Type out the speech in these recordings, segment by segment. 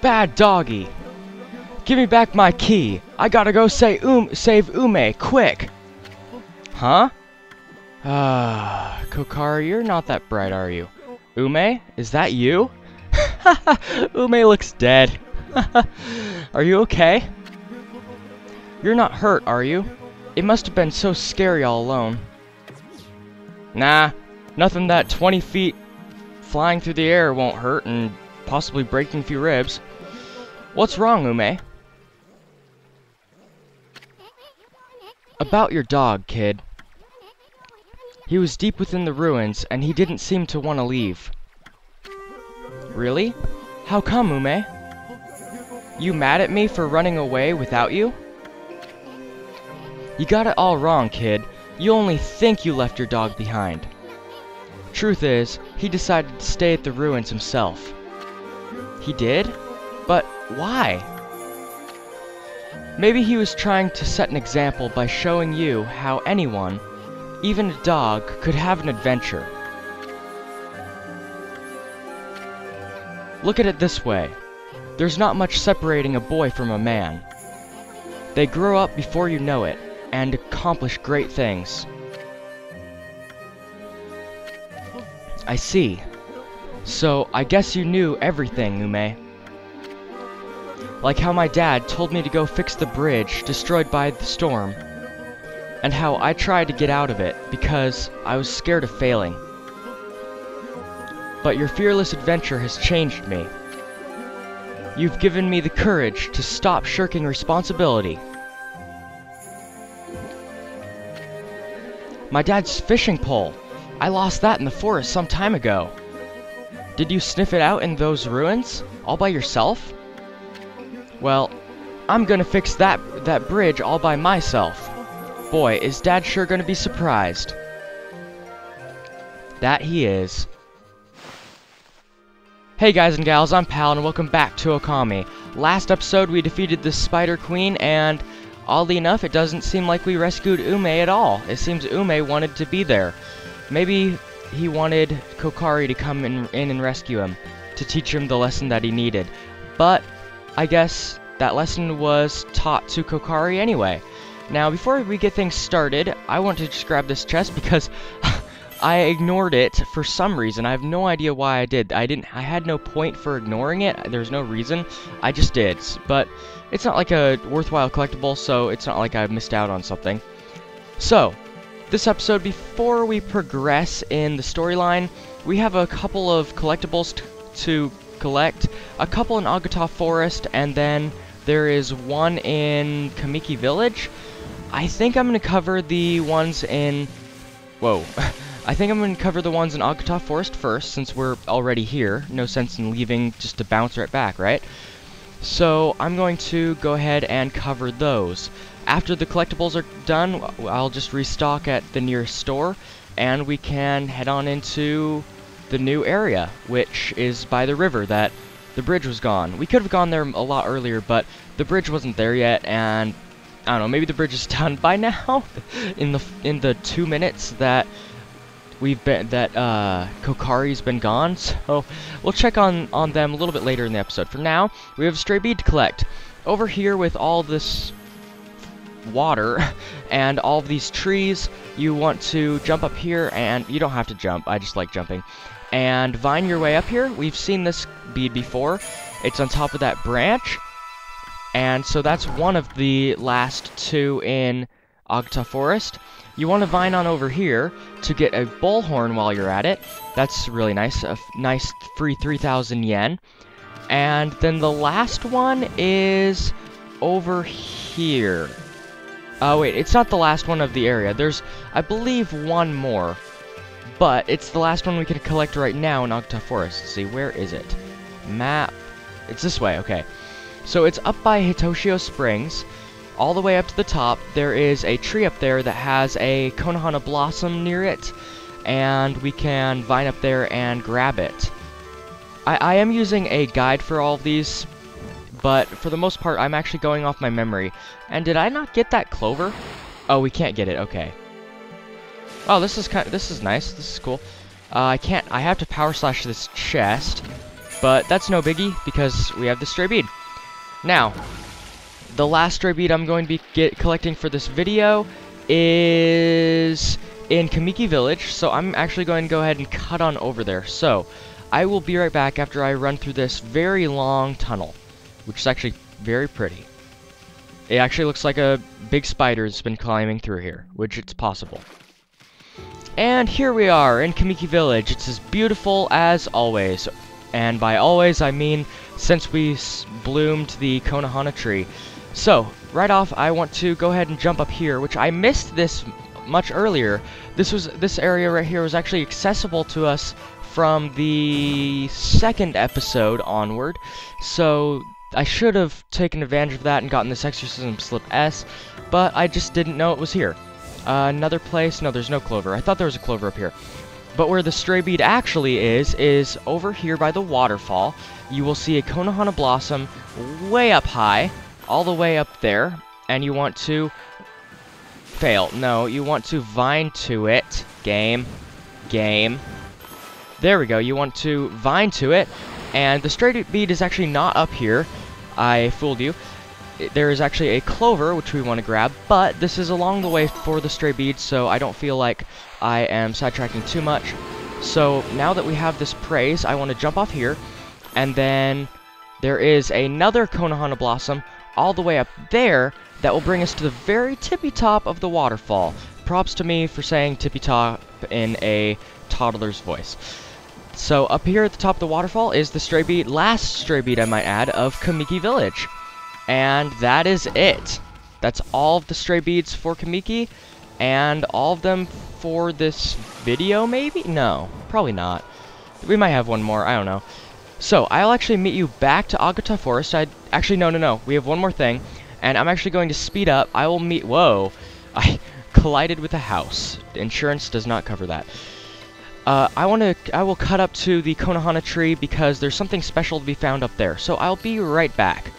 Bad doggy. Give me back my key. I gotta go save Ume, quick. Huh? Kokari, you're not that bright, are you? Ume, is that you? Ume looks dead. Are you okay? You're not hurt, are you? It must have been so scary all alone. Nah, nothing that 20 feet flying through the air won't hurt, and possibly breaking a few ribs. What's wrong, Ume? About your dog, kid. He was deep within the ruins, and he didn't seem to want to leave. Really? How come, Ume? You mad at me for running away without you? You got it all wrong, kid. You only think you left your dog behind. Truth is, he decided to stay at the ruins himself. He did? But why? Maybe he was trying to set an example by showing you how anyone, even a dog, could have an adventure. Look at it this way. There's not much separating a boy from a man. They grow up before you know it, and accomplish great things. I see. So, I guess you knew everything, Ume. Like how my dad told me to go fix the bridge destroyed by the storm, and how I tried to get out of it because I was scared of failing. But your fearless adventure has changed me. You've given me the courage to stop shirking responsibility. My dad's fishing pole. I lost that in the forest some time ago. Did you sniff it out in those ruins? All by yourself? Well, I'm gonna fix that bridge all by myself. Boy, is Dad sure gonna be surprised. That he is. Hey guys and gals, I'm Pal, and welcome back to Okami. Last episode we defeated the Spider Queen, and oddly enough it doesn't seem like we rescued Ume at all. It seems Ume wanted to be there. Maybe he wanted Kokari to come in and rescue him, to teach him the lesson that he needed. But I guess that lesson was taught to Kokari anyway. Now, before we get things started, I want to just grab this chest because I ignored it for some reason. I have no idea why I did. I had no point for ignoring it. There's no reason. I just did. But it's not like a worthwhile collectible, so it's not like I missed out on something. So, this episode, before we progress in the storyline, we have a couple of collectibles to collect, a couple in Agata Forest, and then there is one in Kamiki Village. I think I'm gonna cover the ones in... Whoa. I think I'm gonna cover the ones in Agata Forest first, since we're already here. No sense in leaving just to bounce right back, right? So I'm going to go ahead and cover those. After the collectibles are done, I'll just restock at the nearest store, and we can head on into the new area, which is by the river that the bridge was gone. We could have gone there a lot earlier, but the bridge wasn't there yet, and I don't know, maybe the bridge is done by now. in the 2 minutes that we've been Kokari's been gone, so we'll check on them a little bit later in the episode. For now, we have a stray bead to collect. Over here with all this water and all of these trees, you want to jump up here, and you don't have to jump, I just like jumping, and vine your way up here. We've seen this bead before. It's on top of that branch, and so that's one of the last two in Agata Forest. You want to vine on over here to get a bullhorn while you're at it. That's really nice, a nice free 3,000 yen. And then the last one is over here. Oh wait, it's not the last one of the area. There's, I believe, one more. But it's the last one we can collect right now in Agata Forest. Let's see, where is it? Map. It's this way, okay. So it's up by Hitoshio Springs. All the way up to the top, there is a tree up there that has a Konohana Blossom near it. And we can vine up there and grab it. I am using a guide for all of these, but for the most part, I'm actually going off my memory. And did I not get that clover? Oh, we can't get it. Okay. Oh, this is nice. This is cool. I have to power slash this chest. But that's no biggie, because we have the stray bead. Now, the last stray bead I'm going to be collecting for this video is in Kamiki Village, so I'm actually going to go ahead and cut on over there. So, I will be right back after I run through this very long tunnel, which is actually very pretty. It actually looks like a big spider's been climbing through here, which it's possible. And here we are in Kamiki Village. It's as beautiful as always. And by always, I mean since we bloomed the Konohana tree. So, right off, I want to go ahead and jump up here, which I missed this much earlier. This area right here was actually accessible to us from the second episode onward. So, I should have taken advantage of that and gotten this exorcism slip S, but I just didn't know it was here. Another place? No, there's no clover. I thought there was a clover up here. But where the stray bead actually is over here by the waterfall. You will see a Konohana Blossom way up high, all the way up there, and you want to fail. No, you want to vine to it. Game. There we go. You want to vine to it. And the stray bead is actually not up here. I fooled you. There is actually a clover, which we want to grab, but this is along the way for the stray bead, so I don't feel like I am sidetracking too much. So now that we have this praise, I want to jump off here, and then there is another Konohana Blossom all the way up there that will bring us to the very tippy top of the waterfall. Props to me for saying tippy top in a toddler's voice. So up here at the top of the waterfall is the stray bead, last stray bead I might add, of Kamiki Village. And that is it. That's all of the stray beads for Kamiki, and all of them for this video maybe? No, probably not. We might have one more, I don't know. So, I'll actually meet you back to Agata Forest. Actually, no, we have one more thing, and I'm actually going to speed up. I will meet, whoa, I collided with a house. Insurance does not cover that. I will cut up to the Konohana tree because there's something special to be found up there. So I'll be right back.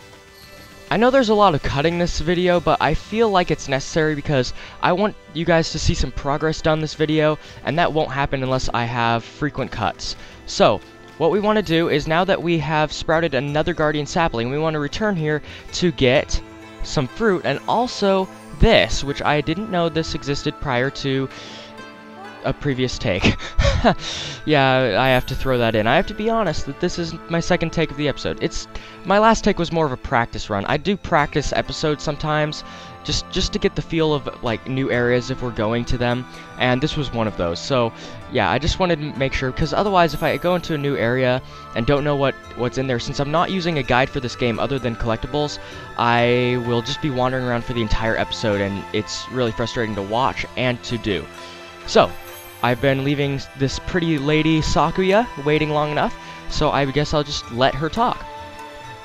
I know there's a lot of cutting this video, but I feel like it's necessary because I want you guys to see some progress done this video, and that won't happen unless I have frequent cuts. So, what we want to do is now that we have sprouted another Guardian Sapling, we want to return here to get some fruit, and also this, which I didn't know this existed prior to a previous take. Yeah, I have to throw that in. I have to be honest that this is my second take of the episode. My last take was more of a practice run. I do practice episodes sometimes, just to get the feel of, like, new areas if we're going to them, and this was one of those. So, yeah, I just wanted to make sure, because otherwise if I go into a new area and don't know what's in there, since I'm not using a guide for this game other than collectibles, I will just be wandering around for the entire episode, and it's really frustrating to watch and to do. So, I've been leaving this pretty lady, Sakuya, waiting long enough, so I guess I'll just let her talk.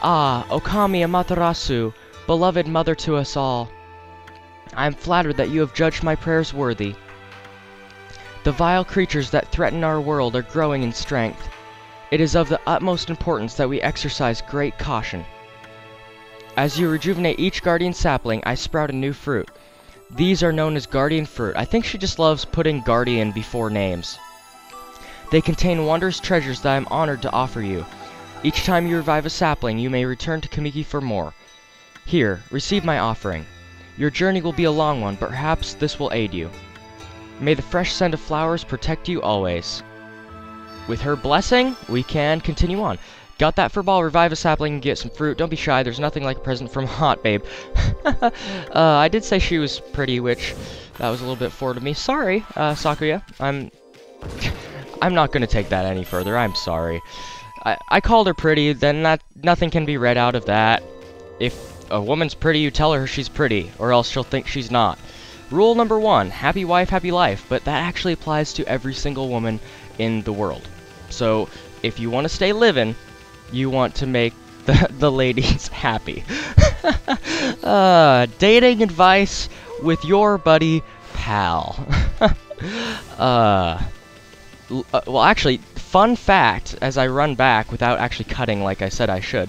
Ah, Okami Amaterasu, beloved mother to us all. I am flattered that you have judged my prayers worthy. The vile creatures that threaten our world are growing in strength. It is of the utmost importance that we exercise great caution. As you rejuvenate each guardian sapling, I sprout a new fruit. These are known as guardian fruit. I think she just loves putting guardian before names. They contain wondrous treasures that I am honored to offer you. Each time you revive a sapling, you may return to Kamiki for more. Here, receive my offering. Your journey will be a long one, but perhaps this will aid you. May the fresh scent of flowers protect you always. With her blessing, we can continue on. Got that furball, revive a sapling, and get some fruit. Don't be shy, there's nothing like a present from Hot Babe. I did say she was pretty, which that was a little bit forward of me. Sorry, Sakuya. I'm not gonna take that any further, I'm sorry. I called her pretty, then nothing can be read out of that. If a woman's pretty, you tell her she's pretty, or else she'll think she's not. Rule number one, happy wife, happy life, but that actually applies to every single woman in the world. So, if you want to stay livin', you want to make the ladies happy. Dating advice with your buddy, Pal. Well, actually, fun fact, as I run back without actually cutting like I said I should.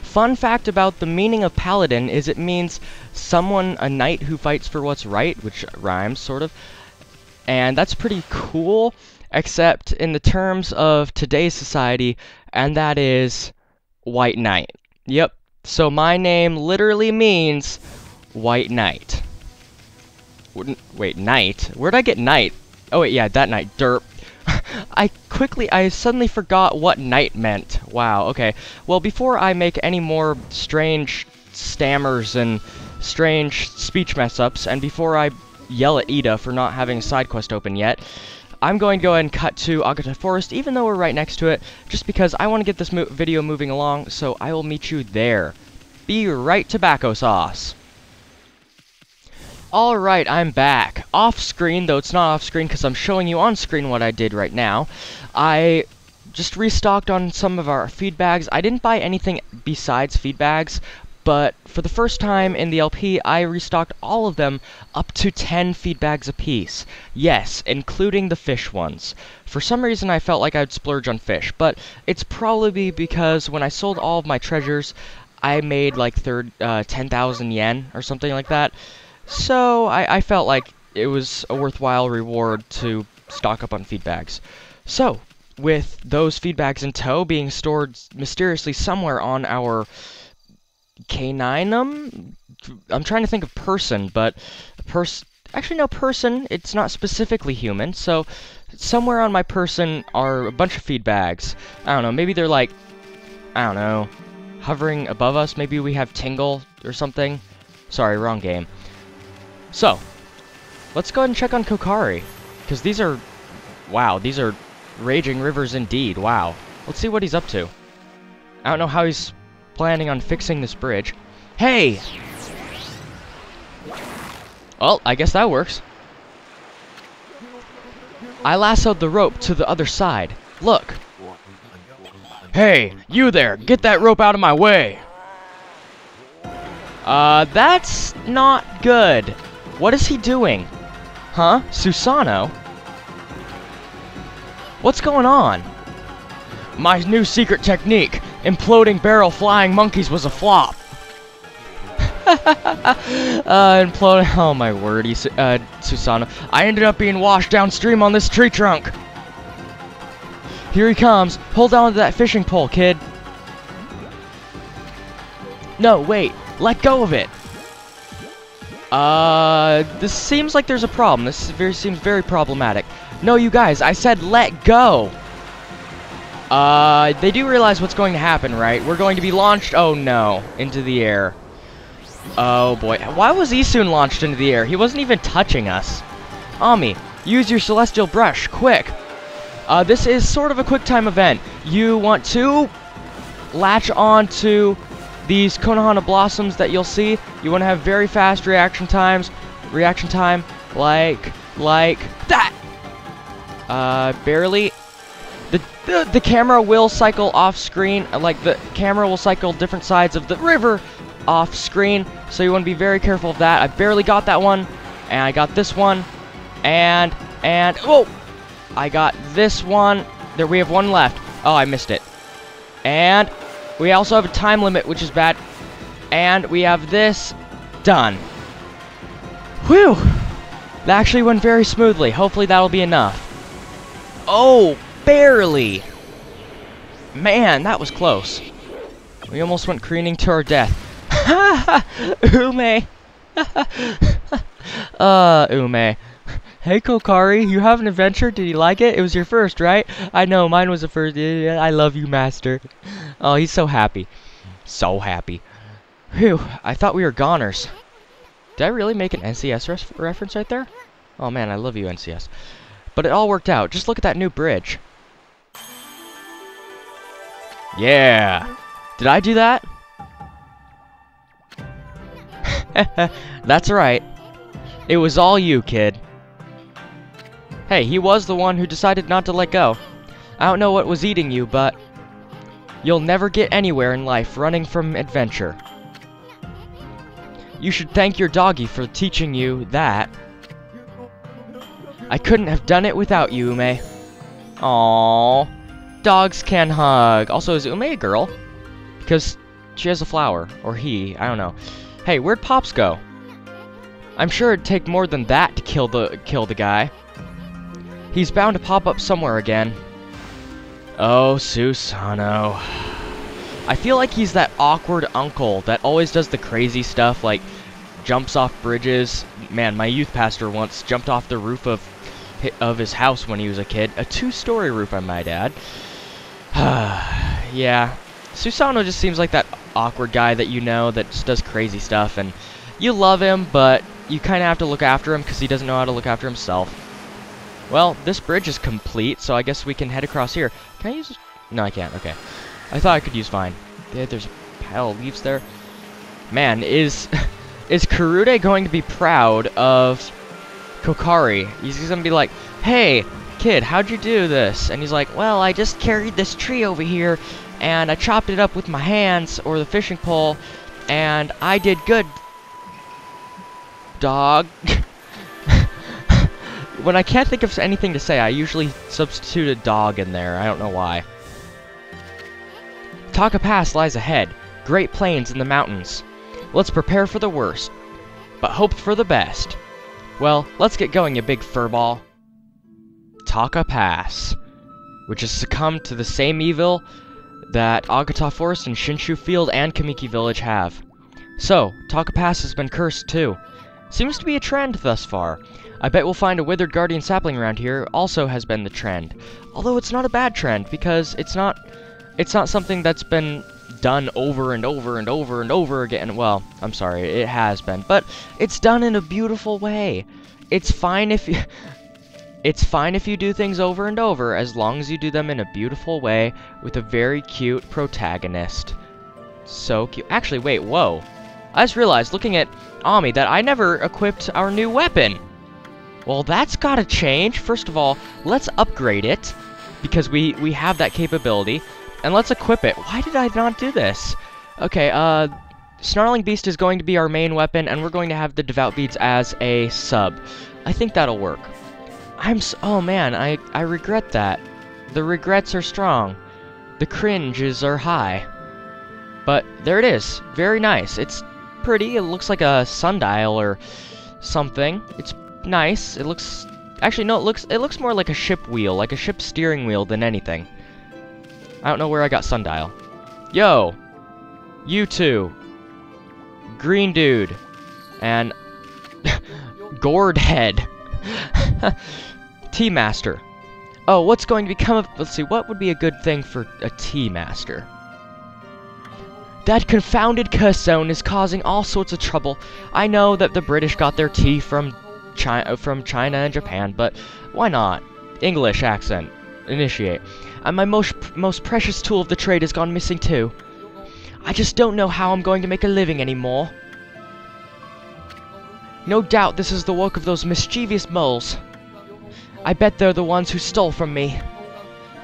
Fun fact about the meaning of paladin is it means someone, a knight who fights for what's right, which rhymes, sort of. And that's pretty cool, except in the terms of today's society, and that is White Knight. Yep, so my name literally means White Knight. Wait, Knight? Where'd I get Knight? Oh wait, yeah, that Knight, derp. I suddenly forgot what Knight meant. Wow, okay. Well, before I make any more strange stammers and strange speech mess-ups, and before I yell at Ida for not having a side quest open yet, I'm going to go ahead and cut to Agata Forest, even though we're right next to it, just because I want to get this video moving along, so I will meet you there. Be right tobacco sauce. Alright, I'm back. Off-screen, though it's not off-screen because I'm showing you on-screen what I did right now. I just restocked on some of our feed bags. I didn't buy anything besides feed bags, but for the first time in the LP, I restocked all of them up to 10 feed bags apiece. Yes, including the fish ones. For some reason, I felt like I'd splurge on fish, but it's probably because when I sold all of my treasures, I made like 10,000 yen or something like that. So, I felt like it was a worthwhile reward to stock up on feed bags. So, with those feed bags in tow being stored mysteriously somewhere on our caninum? I'm trying to think of person, but actually no, person, it's not specifically human, so somewhere on my person are a bunch of feed bags. I don't know, maybe they're like, I don't know, hovering above us, maybe we have tingle or something. Sorry, wrong game. So, let's go ahead and check on Kokari, because these are, wow, these are raging rivers indeed, wow. Let's see what he's up to. I don't know how he's planning on fixing this bridge. Hey! Well, I guess that works. I lassoed the rope to the other side. Look! Hey, you there! Get that rope out of my way! That's not good. What is he doing? Huh? Susanoo? What's going on? My new secret technique, imploding barrel flying monkeys, was a flop. Imploding, oh my word, Susanoo. I ended up being washed downstream on this tree trunk. Here he comes. Hold on to that fishing pole, kid. No, wait. Let go of it. This seems like there's a problem. This seems very problematic. No, you guys, I said let go. They do realize what's going to happen, right? We're going to be launched, oh no, into the air. Oh boy, why was Issun launched into the air? He wasn't even touching us. Ami, use your Celestial Brush, quick. This is sort of a quick time event. You want to latch on to these Konohana Blossoms that you'll see. You want to have very fast reaction time, like that! Barely. The camera will cycle off screen, like the camera will cycle different sides of the river off screen, so you want to be very careful of that. I barely got that one, and I got this one, and, oh! I got this one. There, we have one left. Oh, I missed it. And we also have a time limit, which is bad. And we have this done. Whew! That actually went very smoothly. Hopefully that'll be enough. Oh, barely! Man, that was close. We almost went careening to our death. Ha ha! Ume! Ume. Hey, Kokari, you have an adventure? Did you like it? It was your first, right? I know, mine was the first. I love you, master. Oh, he's so happy. So happy. Whew, I thought we were goners. Did I really make an NCS reference right there? Oh man, I love you, NCS. But it all worked out. Just look at that new bridge. Yeah! Did I do that? That's right. It was all you, kid. Hey, he was the one who decided not to let go. I don't know what was eating you, but you'll never get anywhere in life running from adventure. You should thank your doggy for teaching you that. I couldn't have done it without you, Ume. Aww. Dogs can hug. Also, is Ume a girl? Because she has a flower. Or he. I don't know. Hey, where'd Pops go? I'm sure it'd take more than that to kill the guy. He's bound to pop up somewhere again. Oh, Susanoo. I feel like he's that awkward uncle that always does the crazy stuff, like jumps off bridges. Man, my youth pastor once jumped off the roof of his house when he was a kid. A two-story roof, I might add. Yeah. Susanoo just seems like that awkward guy that you know that just does crazy stuff, and you love him, but you kind of have to look after him because he doesn't know how to look after himself. Well, this bridge is complete, so I guess we can head across here. Can I use... No, I can't. Okay. I thought I could use vine. Yeah, there's a pile of leaves there. Man, is Kurude going to be proud of Kokari? He's going to be like, hey, kid, how'd you do this? And he's like, well, I just carried this tree over here, and I chopped it up with my hands, or the fishing pole, and I did good, dog. When I can't think of anything to say, I usually substitute a dog in there. I don't know why. Taka Pass lies ahead. Great plains in the mountains. Let's prepare for the worst, but hope for the best. Well, let's get going, you big furball. Taka Pass, which has succumbed to the same evil that Agata Forest and Shinshu Field and Kamiki Village have. So, Taka Pass has been cursed too. Seems to be a trend thus far. I bet we'll find a Withered Guardian Sapling around here also has been the trend. Although it's not a bad trend, because it's not something that's been done over and over and over and over again. Well, I'm sorry, it has been, but it's done in a beautiful way. It's fine if you do things over and over, as long as you do them in a beautiful way with a very cute protagonist. So cute. Actually, wait, whoa. I just realized, looking at Ami, that I never equipped our new weapon. Well, that's gotta change. First of all, let's upgrade it, because we have that capability, and let's equip it. Why did I not do this? Okay, Snarling Beast is going to be our main weapon, and we're going to have the Devout Beads as a sub. I think that'll work. Oh man, I regret that. The regrets are strong. The cringes are high. But there it is. Very nice. It's pretty. It looks like a sundial or something. It's nice. It looks... Actually, no, it looks more like a ship wheel, like a ship steering wheel than anything. I don't know where I got sundial. Yo! You two. Green dude. And... Gourd head. Tea master. Oh, what's going to become of... Let's see, what would be a good thing for a tea master? That confounded curse zone is causing all sorts of trouble. I know that the British got their tea from China and Japan, but why not? English accent. Initiate. And my most precious tool of the trade has gone missing too. I just don't know how I'm going to make a living anymore. No doubt this is the work of those mischievous moles. I bet they're the ones who stole from me.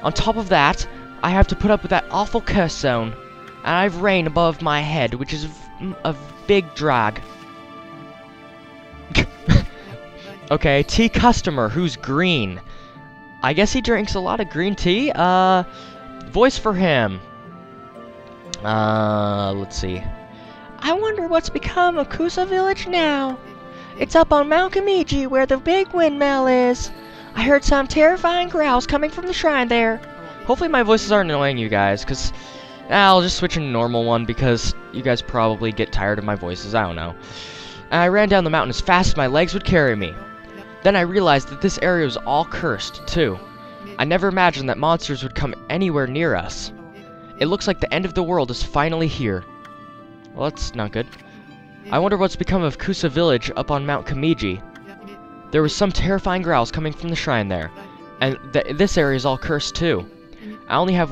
On top of that, I have to put up with that awful curse zone. And I have rain above my head, which is a big drag. Okay, tea customer who's green. I guess he drinks a lot of green tea. Voice for him. Let's see. I wonder what's become of Kusa Village now. It's up on Mount Kamiji, where the big windmill is. I heard some terrifying growls coming from the shrine there. Hopefully my voices aren't annoying you guys, because... I'll just switch to normal one because you guys probably get tired of my voices, I don't know. I ran down the mountain as fast as my legs would carry me. Then I realized that this area was all cursed, too. I never imagined that monsters would come anywhere near us. It looks like the end of the world is finally here. Well, that's not good. I wonder what's become of Kusa Village up on Mount Kamiji. There was some terrifying growls coming from the shrine there. And this area is all cursed, too. I only had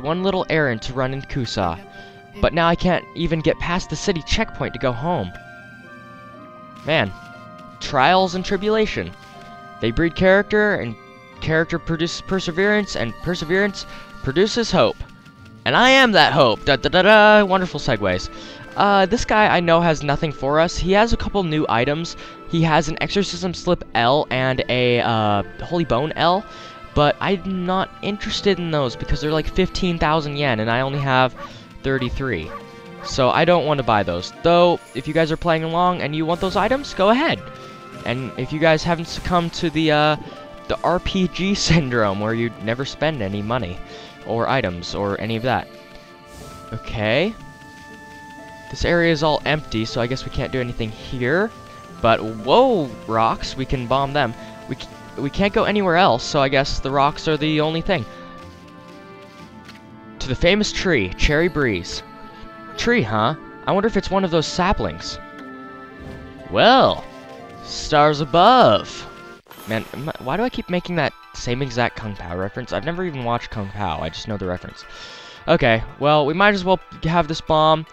one little errand to run in Kusa, but now I can't even get past the city checkpoint to go home. Man, trials and tribulation. They breed character, and character produces perseverance, and perseverance produces hope. And I am that hope! Da-da-da-da! Wonderful segues. This guy I know has nothing for us. He has a couple new items. He has an Exorcism Slip L and a Holy Bone L. But I'm not interested in those because they're like 15,000 yen and I only have 33. So I don't want to buy those. Though, if you guys are playing along and you want those items, go ahead. And if you guys haven't succumbed to the RPG syndrome where you never spend any money, or items or any of that. Okay. This area is all empty, so I guess we can't do anything here. But whoa, rocks, we can bomb them. We can't go anywhere else, so I guess the rocks are the only thing. To the famous tree, Cherry Breeze. Tree, huh? I wonder if it's one of those saplings. Well, stars above. Man, why do I keep making that same exact Kung Pao reference? I've never even watched Kung Pao, I just know the reference. Okay, well, we might as well have this bomb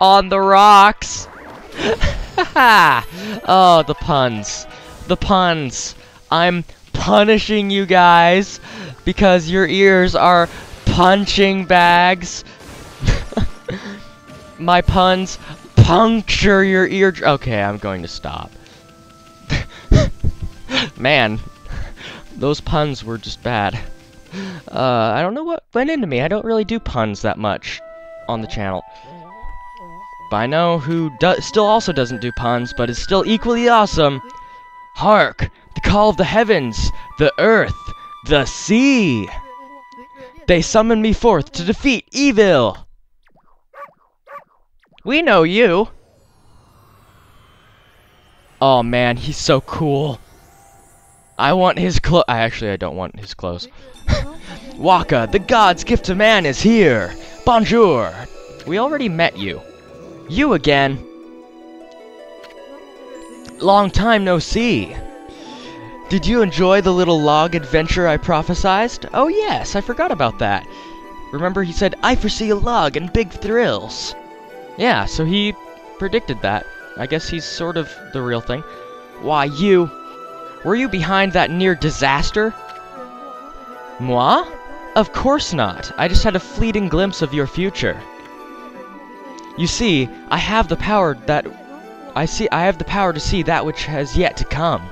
on the rocks. Oh, the puns. The puns. I'm punishing you guys because your ears are punching bags. My puns puncture your ear. Okay, I'm going to stop. Man, those puns were just bad. I don't know what went into me. I don't really do puns that much on the channel. But I know who still also doesn't do puns, but is still equally awesome. Hark! The call of the heavens, the earth, the sea! They summon me forth to defeat evil! We know you! Oh man, he's so cool. I want his clothes. I don't want his clothes. Waka, the god's gift to man is here! Bonjour! We already met you. You again? Long time no see. Did you enjoy the little log adventure I prophesized? Oh yes, I forgot about that. Remember he said, I foresee a log and big thrills. Yeah, so he predicted that. I guess he's sort of the real thing. Why, you... Were you behind that near disaster? Moi? Of course not. I just had a fleeting glimpse of your future. You see, I have the power to see that which has yet to come.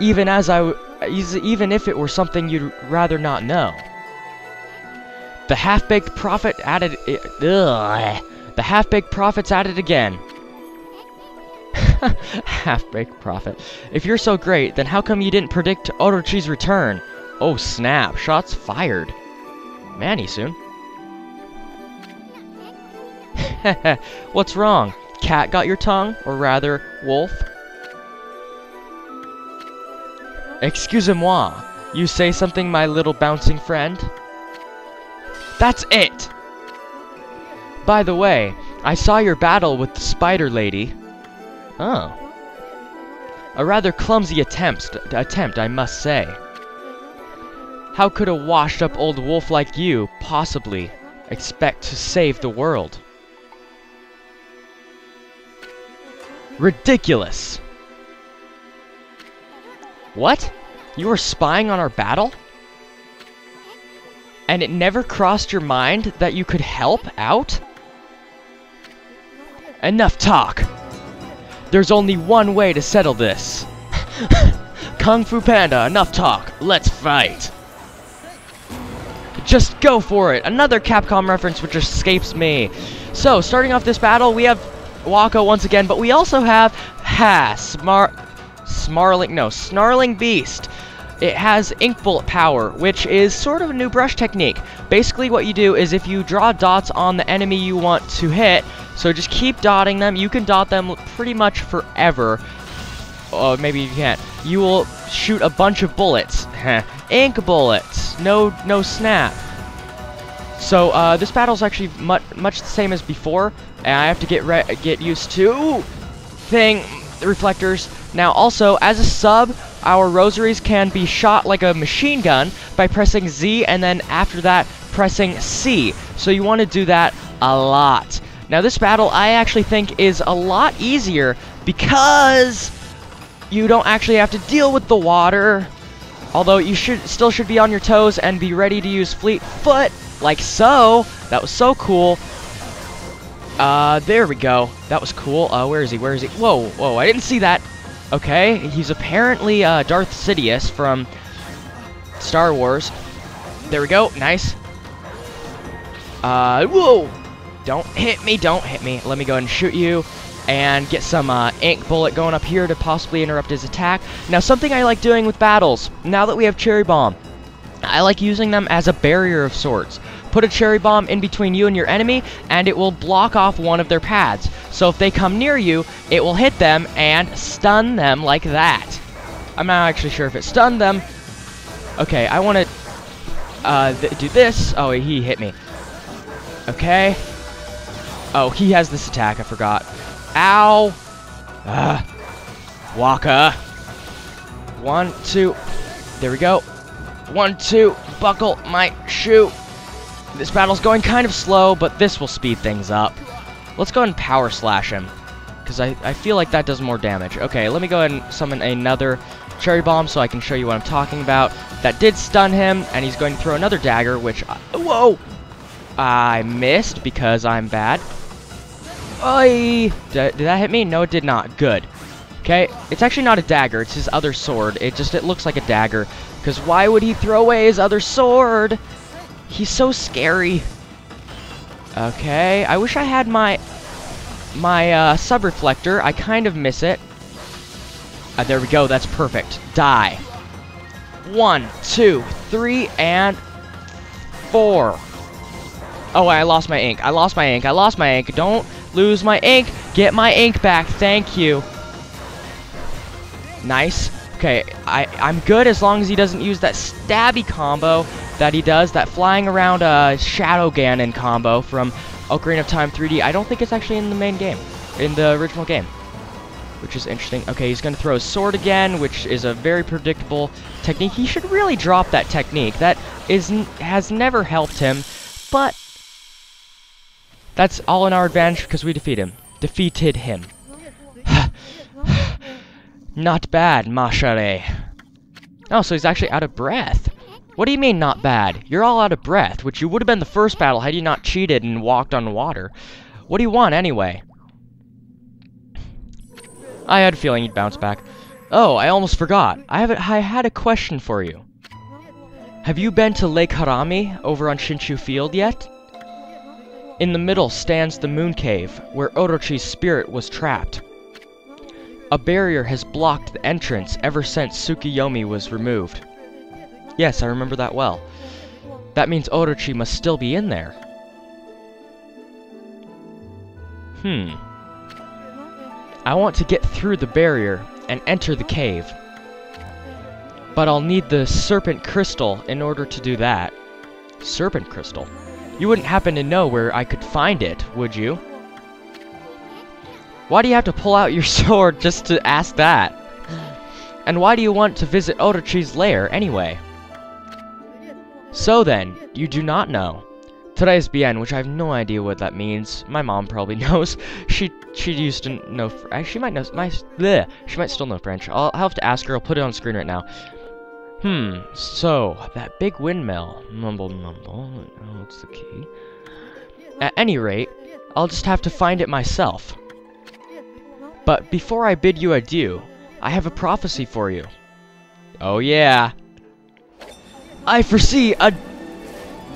Even if it were something you'd rather not know. The half-baked prophet added it. Ugh. The half-baked prophet's at it again. Half-baked prophet. If you're so great, then how come you didn't predict Orochi's return? Oh snap! Shots fired. Manny soon. What's wrong? Cat got your tongue? Or rather, wolf? Excusez-moi. You say something, my little bouncing friend? That's it! By the way, I saw your battle with the spider lady. Oh. A rather clumsy attempt, I must say. How could a washed-up old wolf like you possibly expect to save the world? Ridiculous! What? You were spying on our battle? And it never crossed your mind that you could help out? Enough talk! There's only one way to settle this. Kung Fu Panda, enough talk. Let's fight! Just go for it! Another Capcom reference which escapes me. So, starting off this battle, we have Waka once again, but we also have Snarling Beast. It has ink bullet power, which is sort of a new brush technique. Basically what you do is if you draw dots on the enemy you want to hit, so just keep dotting them. You can dot them pretty much forever. Oh, maybe you can't. You will shoot a bunch of bullets. Ink bullets. No snap. So this battle's actually much the same as before, and I have to get used to reflectors. Now also, as a sub, our rosaries can be shot like a machine gun by pressing Z and then after that pressing C. So you want to do that a lot. Now this battle I actually think is a lot easier because you don't actually have to deal with the water. Although you still should be on your toes and be ready to use fleet foot. Like so. That was so cool. There we go. That was cool. Where is he? Where is he? Whoa, whoa, I didn't see that. Okay, he's apparently, Darth Sidious from Star Wars. There we go. Nice. Whoa! Don't hit me, don't hit me. Let me go ahead and shoot you and get some, ink bullet going up here to possibly interrupt his attack. Now, something I like doing with battles, now that we have Cherry Bomb, I like using them as a barrier of sorts. Put a cherry bomb in between you and your enemy, and it will block off one of their paths. So if they come near you, it will hit them and stun them like that. I'm not actually sure if it stunned them. Okay, I want to do this. Oh, he hit me. Okay. Oh, he has this attack. I forgot. Ow. Waka. 1, 2. There we go. 1, 2. Buckle my shoe. This battle's going kind of slow, but this will speed things up. Let's go ahead and power slash him, because I feel like that does more damage. Okay, let me go ahead and summon another cherry bomb so I can show you what I'm talking about. That did stun him, and he's going to throw another dagger, which... whoa! I missed because I'm bad. Oi! Did that hit me? No, it did not. Good. Okay, it's actually not a dagger. It's his other sword. It looks like a dagger, because why would he throw away his other sword? He's so scary. Okay, I wish I had my sub-reflector. I kind of miss it. There we go, that's perfect. Die. 1, 2, 3, and 4. Oh, I lost my ink. I lost my ink. Don't lose my ink. Get my ink back. Thank you. Nice. Okay, I'm good as long as he doesn't use that stabby combo that he does, that flying around Shadow Ganon combo from Ocarina of Time 3D. I don't think it's actually in the main game, in the original game, which is interesting. Okay, he's going to throw his sword again, which is a very predictable technique. He should really drop that technique. That has never helped him, but that's all in our advantage because we defeated him. Not bad, ma chere. Oh, so he's actually out of breath. What do you mean, not bad? You're all out of breath, which you would have been the first battle had you not cheated and walked on water. What do you want, anyway? I had a feeling you'd bounce back. Oh, I almost forgot. I had a question for you. Have you been to Lake Harami over on Shinshu Field yet? In the middle stands the Moon Cave, where Orochi's spirit was trapped. A barrier has blocked the entrance ever since Tsukuyomi was removed. Yes, I remember that well. That means Orochi must still be in there. I want to get through the barrier and enter the cave. But I'll need the Serpent Crystal in order to do that. Serpent Crystal? You wouldn't happen to know where I could find it, would you? Why do you have to pull out your sword just to ask that? And why do you want to visit Orochi's lair, anyway? So then, you do not know. Today's bien, which I have no idea what that means. My mom probably knows. She used to know. She might know. She might still know French. I'll have to ask her. I'll put it on screen right now. So that big windmill. Mumble mumble. What's the key? At any rate, I'll just have to find it myself. But before I bid you adieu, I have a prophecy for you. Oh yeah. I foresee a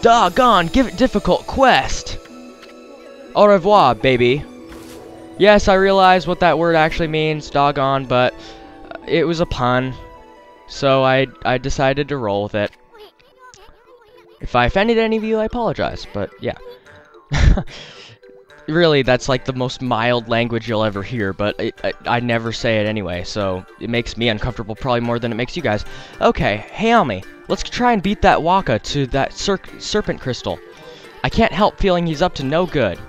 doggone difficult quest. Au revoir, baby. Yes, I realize what that word actually means, doggone, but it was a pun, so I decided to roll with it. If I offended any of you, I apologize, but yeah. Really, that's like the most mild language you'll ever hear, but I never say it anyway, so it makes me uncomfortable probably more than it makes you guys. Okay, hey Ami, let's try and beat that Waka to that Serpent Crystal. I can't help feeling he's up to no good.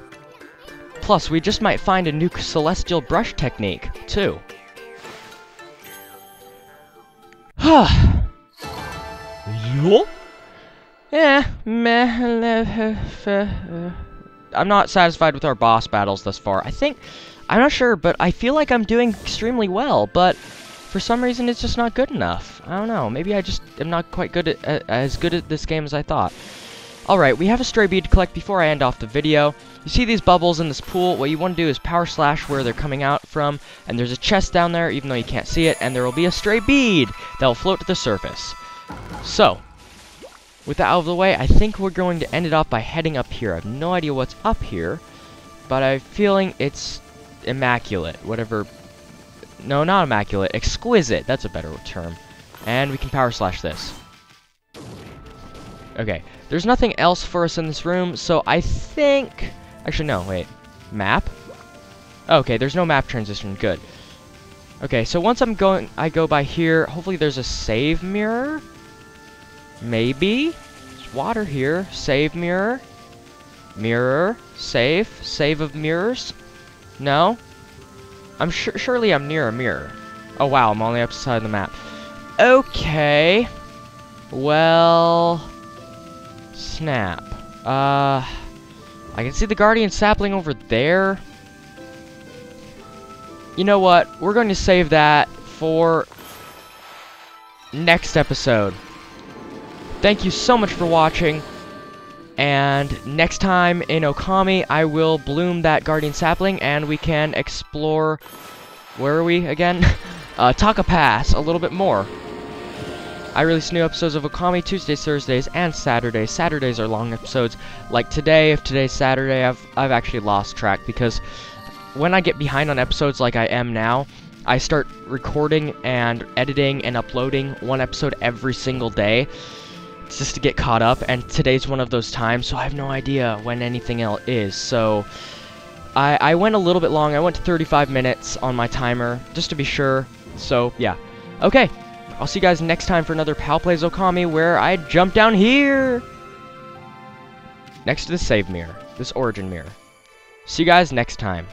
Plus, we just might find a new Celestial Brush technique, too. I'm not satisfied with our boss battles thus far. I'm not sure, but I feel like I'm doing extremely well, but for some reason it's just not good enough. I don't know, maybe I just am not quite as good at this game as I thought. Alright, we have a stray bead to collect before I end off the video. You see these bubbles in this pool? What you want to do is power slash where they're coming out from, and there's a chest down there, even though you can't see it, and there will be a stray bead that will float to the surface. So, with that out of the way, I think we're going to end it off by heading up here. I have no idea what's up here, but I have a feeling it's immaculate. Whatever. No, not immaculate. Exquisite. That's a better term. And we can power slash this. Okay, there's nothing else for us in this room, so I think... Actually, no, wait. Map? Okay, there's no map transition. Good. Okay, so once I go by here, hopefully there's a save mirror? Maybe? There's water here. Save mirror. Mirror. Save. Save of mirrors. No? Surely I'm near a mirror. Oh, wow, I'm only upside the map. Okay. Well... Snap. I can see the Guardian Sapling over there. You know what? We're going to save that for next episode. Thank you so much for watching. And next time in Okami, I will bloom that Guardian Sapling and we can explore... Where are we again? Taka Pass a little bit more. I release new episodes of Okami Tuesdays, Thursdays, and Saturdays. Saturdays are long episodes. Like today, if today's Saturday, I've actually lost track because when I get behind on episodes like I am now, I start recording and editing and uploading one episode every single day. It's just to get caught up, and today's one of those times, so I have no idea when anything else is. So I went a little bit long. I went to 35 minutes on my timer, just to be sure. So yeah. Okay. I'll see you guys next time for another PalPlays Okami, where I jump down here! Next to the save mirror. This origin mirror. See you guys next time.